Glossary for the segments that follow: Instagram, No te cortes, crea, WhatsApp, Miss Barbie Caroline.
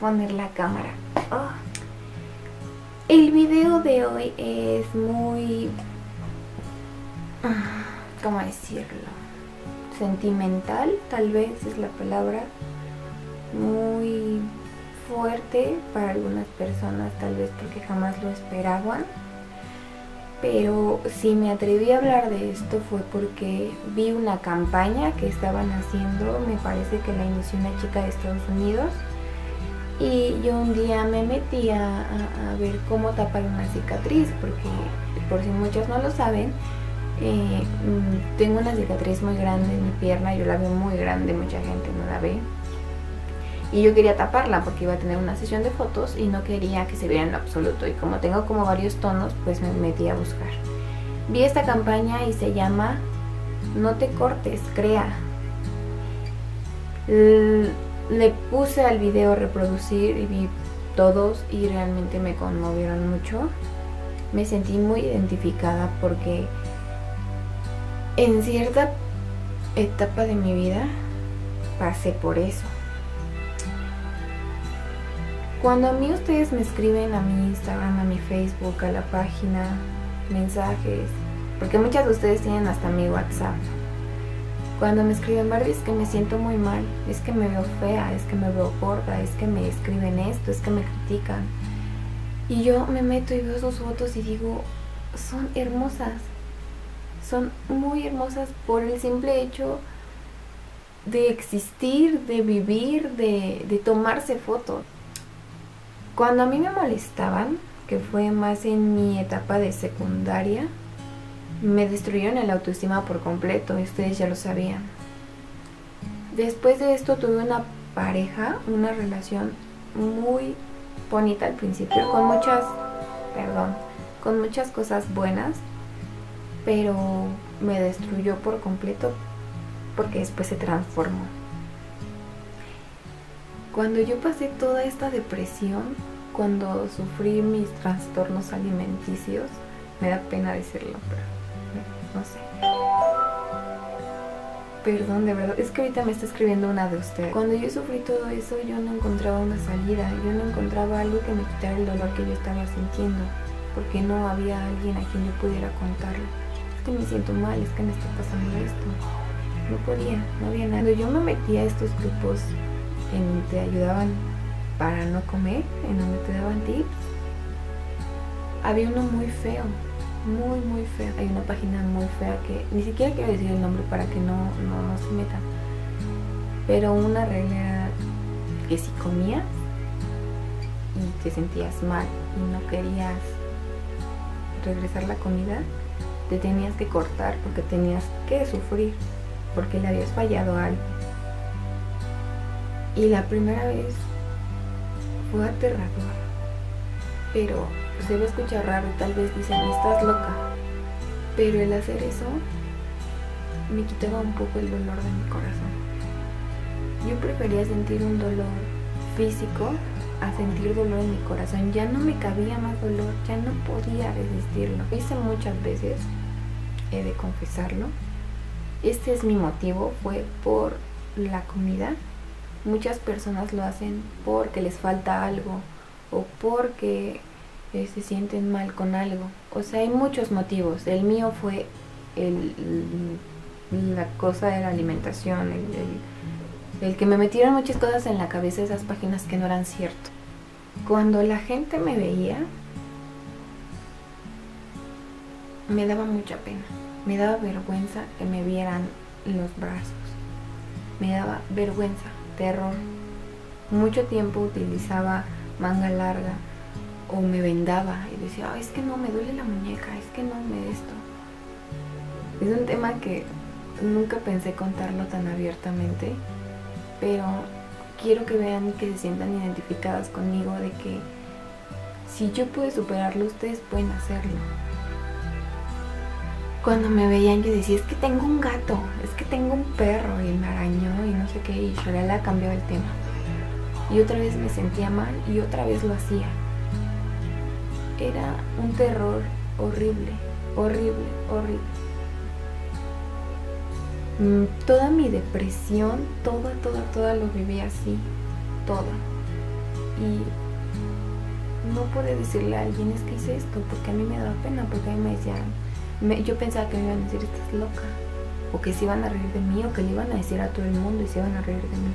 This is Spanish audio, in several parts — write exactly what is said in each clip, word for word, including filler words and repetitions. poner la cámara. Oh. El video de hoy es muy... ¿cómo decirlo? Sentimental, tal vez es la palabra. Muy fuerte para algunas personas, tal vez porque jamás lo esperaban. Pero si me atreví a hablar de esto fue porque vi una campaña que estaban haciendo, me parece que la inició una chica de Estados Unidos. Y yo un día me metí a, a, a ver cómo tapar una cicatriz, porque por si muchos no lo saben, eh, tengo una cicatriz muy grande en mi pierna, yo la veo muy grande, mucha gente no la ve. Y yo quería taparla porque iba a tener una sesión de fotos y no quería que se viera en absoluto. Y como tengo como varios tonos, pues me metí a buscar. Vi esta campaña y se llama No te cortes, crea. Le puse al video reproducir y vi todos y realmente me conmovieron mucho. Me sentí muy identificada porque en cierta etapa de mi vida pasé por eso. Cuando a mí ustedes me escriben a mi Instagram, a mi Facebook, a la página, mensajes, porque muchas de ustedes tienen hasta mi WhatsApp. Cuando me escriben, Barbie, es que me siento muy mal, es que me veo fea, es que me veo gorda, es que me escriben esto, es que me critican. Y yo me meto y veo sus fotos y digo, son hermosas, son muy hermosas por el simple hecho de existir, de vivir, de, de tomarse fotos. Cuando a mí me molestaban, que fue más en mi etapa de secundaria, me destruyeron el autoestima por completo, ustedes ya lo sabían. Después de esto tuve una pareja, una relación muy bonita al principio, con muchas, perdón, con muchas cosas buenas, pero me destruyó por completo porque después se transformó. Cuando yo pasé toda esta depresión, cuando sufrí mis trastornos alimenticios, me da pena decirlo, pero no sé. Perdón, de verdad, es que ahorita me está escribiendo una de ustedes. Cuando yo sufrí todo eso, yo no encontraba una salida, yo no encontraba algo que me quitara el dolor que yo estaba sintiendo, porque no había alguien a quien yo pudiera contarlo. Es que me siento mal, es que me está pasando esto. No podía, no había nada. Cuando yo me metí a estos grupos en donde te ayudaban para no comer, en donde te daban tips, había uno muy feo, muy muy feo. Hay una página muy fea que ni siquiera quiero decir el nombre para que no, no, no se metan, pero una regla que si comías y te sentías mal y no querías regresar la comida, te tenías que cortar porque tenías que sufrir, porque le habías fallado a alguien. Y la primera vez fue aterrador, pero se va a escuchar raro y tal vez dicen, estás loca. Pero el hacer eso me quitaba un poco el dolor de mi corazón. Yo prefería sentir un dolor físico a sentir dolor en mi corazón. Ya no me cabía más dolor, ya no podía resistirlo. Lo hice muchas veces, he de confesarlo. Este es mi motivo, fue por la comida. Muchas personas lo hacen porque les falta algo o porque eh, se sienten mal con algo. O sea, hay muchos motivos. El mío fue el, la cosa de la alimentación, el, el, el que me metieron muchas cosas en la cabeza, esas páginas que no eran cierto. Cuando la gente me veía, me daba mucha pena. Me daba vergüenza que me vieran los brazos. Me daba vergüenza. Terror. Mucho tiempo utilizaba manga larga o me vendaba y decía, oh, es que no, me duele la muñeca, es que no, me esto. Es un tema que nunca pensé contarlo tan abiertamente, pero quiero que vean y que se sientan identificadas conmigo de que si yo pude superarlo, ustedes pueden hacerlo. Cuando me veían yo decía, es que tengo un gato, es que tengo un perro, y me arañó y no sé qué, y Shalala cambió el tema. Y otra vez me sentía mal y otra vez lo hacía. Era un terror horrible, horrible, horrible. Toda mi depresión, toda, toda, toda lo viví así, toda. y no pude decirle a alguien, es que hice esto, porque a mí me daba pena, porque a mí me decían, me, yo pensaba que me iban a decir, estás loca, o que se iban a reír de mí, o que le iban a decir a todo el mundo y se iban a reír de mí.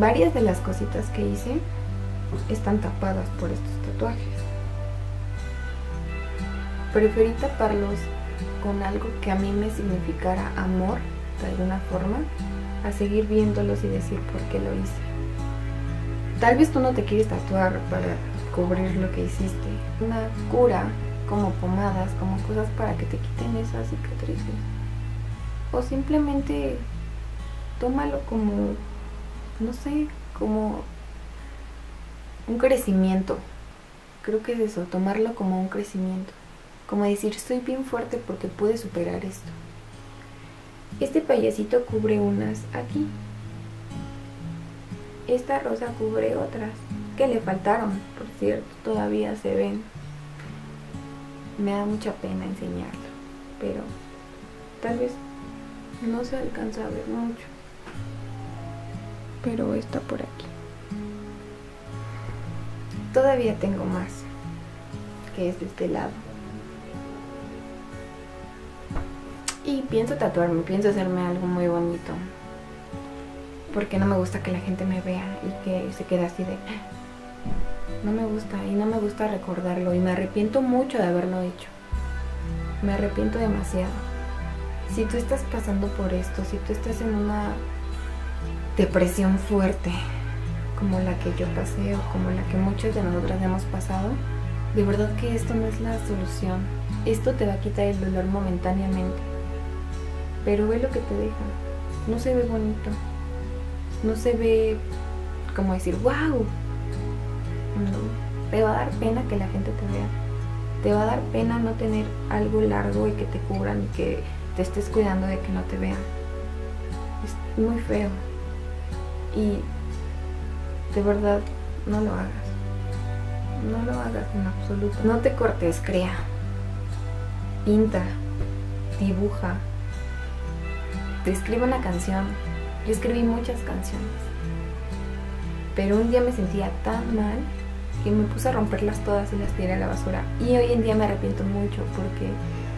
Varias de las cositas que hice están tapadas por estos tatuajes. Preferí taparlos con algo que a mí me significara amor de alguna forma, a seguir viéndolos y decir por qué lo hice. Tal vez tú no te quieres tatuar para cubrir lo que hiciste. Una cura, como pomadas, como cosas para que te quiten esas cicatrices. O simplemente tómalo como, no sé, como un crecimiento. Creo que es eso, tomarlo como un crecimiento. Como decir, estoy bien fuerte porque pude superar esto. Este payasito cubre unas aquí. Esta rosa cubre otras, que le faltaron, por cierto, todavía se ven. Me da mucha pena enseñarlo, pero tal vez no se alcanza a ver mucho. Pero está por aquí. Todavía tengo más, que es de este lado. Y pienso tatuarme, pienso hacerme algo muy bonito, porque no me gusta que la gente me vea y que se quede así de... No me gusta, y no me gusta recordarlo, y me arrepiento mucho de haberlo hecho. Me arrepiento demasiado. Si tú estás pasando por esto, si tú estás en una depresión fuerte, como la que yo pasé o como la que muchas de nosotras hemos pasado, de verdad que esto no es la solución. Esto te va a quitar el dolor momentáneamente, pero ve lo que te deja. No se ve bonito, no se ve como decir wow. No, te va a dar pena que la gente te vea, te va a dar pena no tener algo largo y que te cubran y que te estés cuidando de que no te vean. Es muy feo. Y de verdad, no lo hagas. No lo hagas en absoluto. No te cortes, crea. Pinta, dibuja, te escribe una canción. Yo escribí muchas canciones, pero un día me sentía tan mal que me puse a romperlas todas y las tiré a la basura. Y hoy en día me arrepiento mucho porque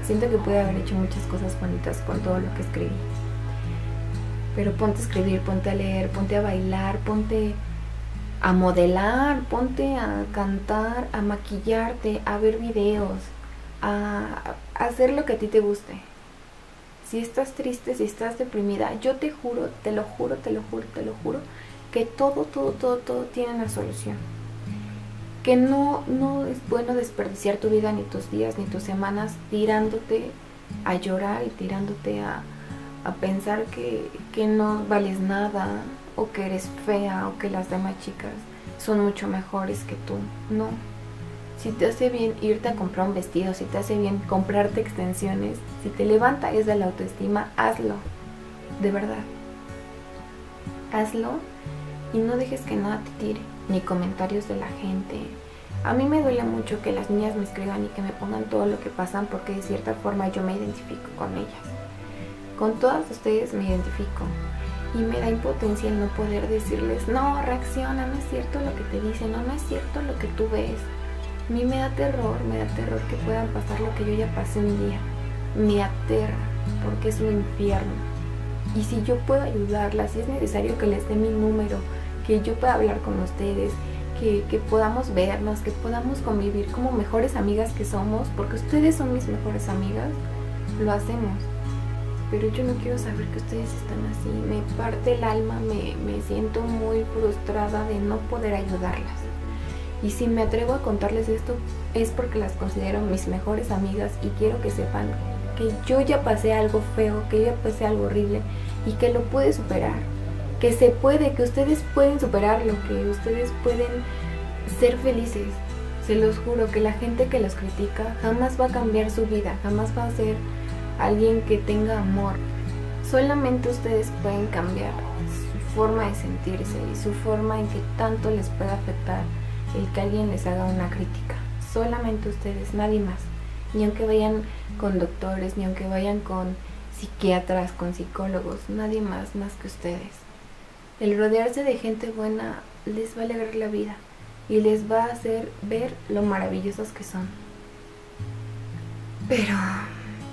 siento que pude haber hecho muchas cosas bonitas con todo lo que escribí. Pero ponte a escribir, ponte a leer, ponte a bailar, ponte a modelar, ponte a cantar, a maquillarte, a ver videos, a hacer lo que a ti te guste. Si estás triste, si estás deprimida, yo te juro, te lo juro, te lo juro, te lo juro, que todo, todo, todo, todo tiene una solución. Que no, no es bueno desperdiciar tu vida, ni tus días, ni tus semanas, tirándote a llorar y tirándote a... a pensar que, que no vales nada, o que eres fea, o que las demás chicas son mucho mejores que tú. No. Si te hace bien irte a comprar un vestido, si te hace bien comprarte extensiones, si te levanta esa la autoestima, hazlo. De verdad. Hazlo y no dejes que nada te tire, ni comentarios de la gente. A mí me duele mucho que las niñas me escriban y que me pongan todo lo que pasan, porque de cierta forma yo me identifico con ellas. Con todas ustedes me identifico y me da impotencia el no poder decirles, no, reacciona, no es cierto lo que te dicen, no, no es cierto lo que tú ves. A mí me da terror, me da terror que puedan pasar lo que yo ya pasé un día. Me aterra porque es un infierno. Y si yo puedo ayudarlas, si es necesario que les dé mi número, que yo pueda hablar con ustedes, que, que podamos vernos, que podamos convivir como mejores amigas que somos, porque ustedes son mis mejores amigas, lo hacemos. Pero yo no quiero saber que ustedes están así. Me parte el alma, me, me siento muy frustrada de no poder ayudarlas. Y si me atrevo a contarles esto es porque las considero mis mejores amigas y quiero que sepan que yo ya pasé algo feo, que yo ya pasé algo horrible y que lo pude superar. Que se puede, que ustedes pueden superarlo, que ustedes pueden ser felices. Se los juro que la gente que los critica jamás va a cambiar su vida, jamás va a ser alguien que tenga amor. Solamente ustedes pueden cambiar su forma de sentirse y su forma en que tanto les puede afectar el que alguien les haga una crítica. Solamente ustedes, nadie más. Ni aunque vayan con doctores, ni aunque vayan con psiquiatras, con psicólogos, nadie más más que ustedes. El rodearse de gente buena les va a alegrar la vida y les va a hacer ver lo maravillosos que son. Pero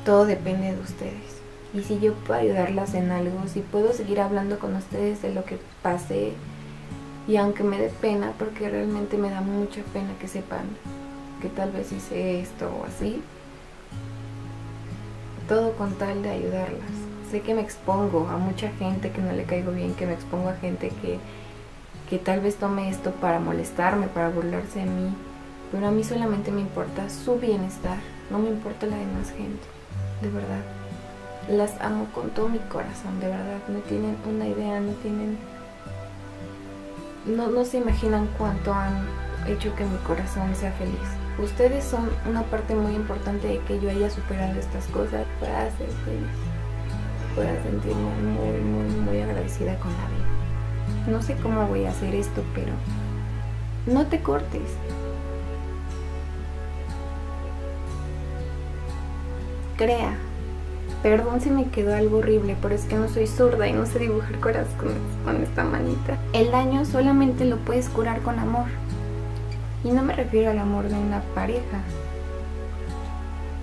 todo depende de ustedes. Y si yo puedo ayudarlas en algo, si puedo seguir hablando con ustedes de lo que pasé, y aunque me dé pena, porque realmente me da mucha pena que sepan que tal vez hice esto o así, todo con tal de ayudarlas. Sé que me expongo a mucha gente que no le caigo bien, que me expongo a gente que, que tal vez tome esto para molestarme, para burlarse de mí, pero a mí solamente me importa su bienestar, no me importa la demás gente, de verdad. Las amo con todo mi corazón, de verdad, no tienen una idea, no tienen... No, no se imaginan cuánto han hecho que mi corazón sea feliz. Ustedes son una parte muy importante de que yo haya superado estas cosas para ser feliz. Pueda sentirme muy, muy, muy agradecida con la vida. No sé cómo voy a hacer esto, pero no te cortes. Crea. Perdón si me quedó algo horrible, pero es que no soy zurda y no sé dibujar corazones con esta manita. El daño solamente lo puedes curar con amor. Y no me refiero al amor de una pareja.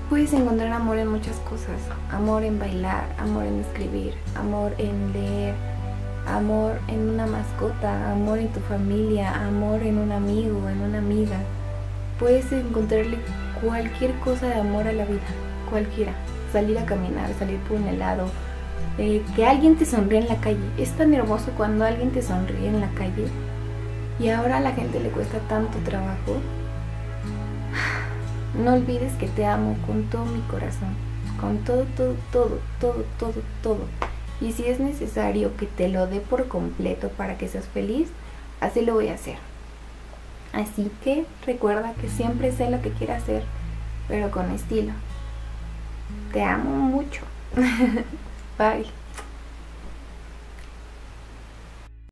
Puedes encontrar amor en muchas cosas. Amor en bailar, amor en escribir, amor en leer, amor en una mascota, amor en tu familia, amor en un amigo, en una amiga. Puedes encontrarle cualquier cosa de amor a la vida, cualquiera. Salir a caminar, salir por un helado, eh, que alguien te sonríe en la calle. Es tan hermoso cuando alguien te sonríe en la calle, y ahora a la gente le cuesta tanto trabajo. No olvides que te amo con todo mi corazón, con todo, todo, todo, todo, todo, todo. Y si es necesario que te lo dé por completo para que seas feliz, así lo voy a hacer. Así que recuerda que siempre sé lo que quiero hacer, pero con estilo. Te amo mucho. Bye.